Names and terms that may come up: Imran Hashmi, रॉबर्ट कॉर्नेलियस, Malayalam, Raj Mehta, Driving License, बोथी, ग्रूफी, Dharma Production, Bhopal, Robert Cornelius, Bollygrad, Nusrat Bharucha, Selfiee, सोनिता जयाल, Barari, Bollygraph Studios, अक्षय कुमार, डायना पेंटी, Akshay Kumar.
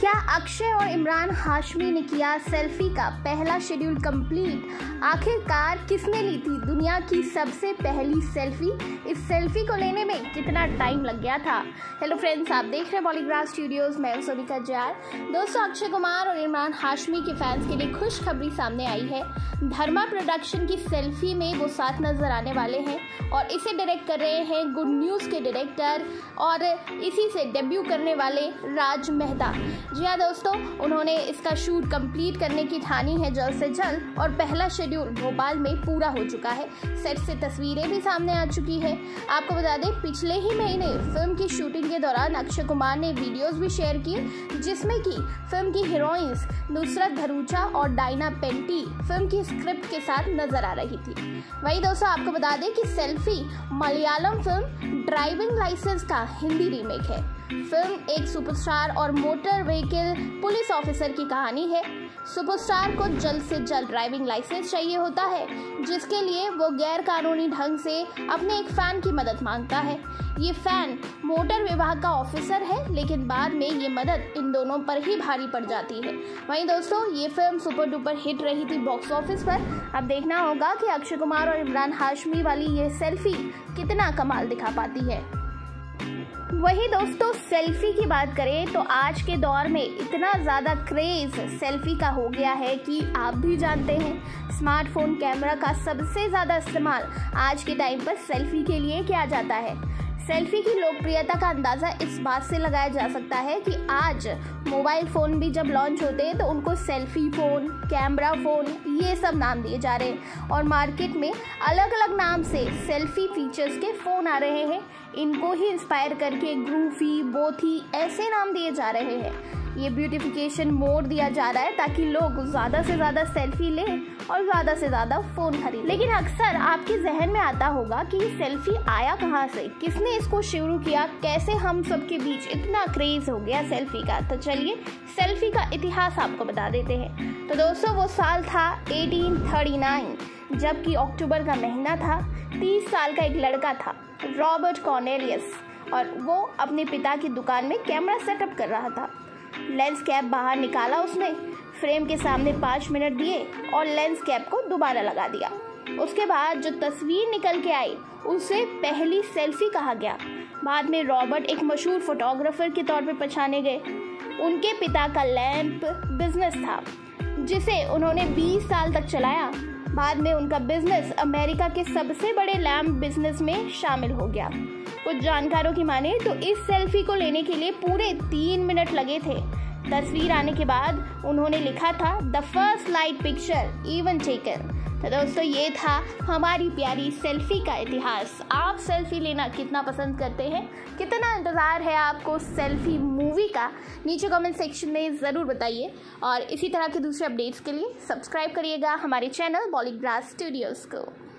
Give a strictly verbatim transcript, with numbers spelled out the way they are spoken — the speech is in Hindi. क्या अक्षय और इमरान हाशमी ने किया सेल्फी का पहला शेड्यूल कंप्लीट? आखिरकार किसने ली थी दुनिया की सबसे पहली सेल्फी? इस सेल्फी को लेने में कितना टाइम लग गया था? हेलो फ्रेंड्स, आप देख रहे हैं बॉलीग्राफ स्टूडियोज, मैं हूं सोनिता जयाल। दोस्तों, अक्षय कुमार और इमरान हाशमी के फैंस के लिए खुशखबरी सामने आई है। धर्मा प्रोडक्शन की सेल्फी में वो साथ नजर आने वाले हैं और इसे डायरेक्ट कर रहे हैं गुड न्यूज़ के डायरेक्टर और इसी से डेब्यू करने वाले राज मेहता। जी हाँ दोस्तों, उन्होंने इसका शूट कंप्लीट करने की ठानी है जल्द से जल्द और पहला शेड्यूल भोपाल में पूरा हो चुका है। सेट से तस्वीरें भी सामने आ चुकी है। आपको बता दें, पिछले ही महीने फिल्म की शूटिंग के दौरान अक्षय कुमार ने वीडियोस भी शेयर किए जिसमें कि फिल्म की हीरोइंस नुसरत भरूचा और डायना पेंटी फिल्म की स्क्रिप्ट के साथ नजर आ रही थी। वहीं दोस्तों, आपको बता दें कि selfie Malayalam film driving licence का हिंदी रीमेक है। फिल्म एक सुपरस्टार और मोटर व्हीकल पुलिस ऑफिसर की कहानी है। सुपरस्टार को जल्द से जल्द ड्राइविंग लाइसेंस चाहिए होता है, जिसके लिए वो गैर कानूनी ढंग से अपने एक फ़ैन की मदद मांगता है। ये फ़ैन मोटर विभाग का ऑफिसर है, लेकिन बाद में ये मदद इन दोनों पर ही भारी पड़ जाती है। वहीं दोस्तों, ये फिल्म सुपर डुपर हिट रही थी बॉक्स ऑफिस पर। अब देखना होगा कि अक्षय कुमार और इमरान हाशमी वाली ये सेल्फी कितना कमाल दिखा पाती है। वही दोस्तों, सेल्फी की बात करें तो आज के दौर में इतना ज़्यादा क्रेज़ सेल्फी का हो गया है कि आप भी जानते हैं स्मार्टफोन कैमरा का सबसे ज़्यादा इस्तेमाल आज के टाइम पर सेल्फी के लिए किया जाता है। सेल्फी की लोकप्रियता का अंदाज़ा इस बात से लगाया जा सकता है कि आज मोबाइल फ़ोन भी जब लॉन्च होते हैं तो उनको सेल्फी फ़ोन, कैमरा फ़ोन, ये सब नाम दिए जा रहे हैं और मार्केट में अलग अलग नाम से सेल्फी फीचर्स के फ़ोन आ रहे हैं। इनको ही इंस्पायर करके ग्रूफी, बोथी, ऐसे नाम दिए जा रहे हैं। ये ब्यूटिफिकेशन मोड दिया जा रहा है ताकि लोग ज़्यादा से ज़्यादा सेल्फी लें और ज़्यादा से ज़्यादा फ़ोन खरीदें। लेकिन अक्सर आपके जहन में आता होगा कि ये सेल्फी आया कहाँ से, किसने इसको शुरू किया, कैसे हम सबके बीच इतना क्रेज़ हो गया सेल्फी का। तो चलिए सेल्फी का इतिहास आपको बता देते हैं। तो दोस्तों, वो साल था अठारह सौ उनतालीस, जबकि अक्टूबर का महीना था। तीस साल का एक लड़का था रॉबर्ट कॉर्नेलियस और वो अपने पिता की दुकान में कैमरा सेटअप कर रहा था। लेंस कैप बाहर निकाला उसने, फ्रेम के सामने पाँच मिनट दिए और लेंस कैप को दोबारा लगा दिया। उसके बाद जो तस्वीर निकल के आई उसे पहली सेल्फी कहा गया। बाद में रॉबर्ट एक मशहूर फोटोग्राफर के तौर पर पहचाने गए। उनके पिता का लैंप बिजनेस था जिसे उन्होंने बीस साल तक चलाया। बाद में उनका बिजनेस अमेरिका के सबसे बड़े लैंप बिजनेस में शामिल हो गया। कुछ जानकारों की माने तो इस सेल्फी को लेने के लिए पूरे तीन मिनट लगे थे। तस्वीर आने के बाद उन्होंने लिखा था the first light picture even taken. तो दोस्तों, ये था हमारी प्यारी सेल्फी का इतिहास। आप सेल्फी लेना कितना पसंद करते हैं? कितना इंतज़ार है आपको सेल्फी मूवी का? नीचे कमेंट सेक्शन में ज़रूर बताइए और इसी तरह के दूसरे अपडेट्स के लिए सब्सक्राइब करिएगा हमारे चैनल बॉलीग्राड स्टूडियोज़ को।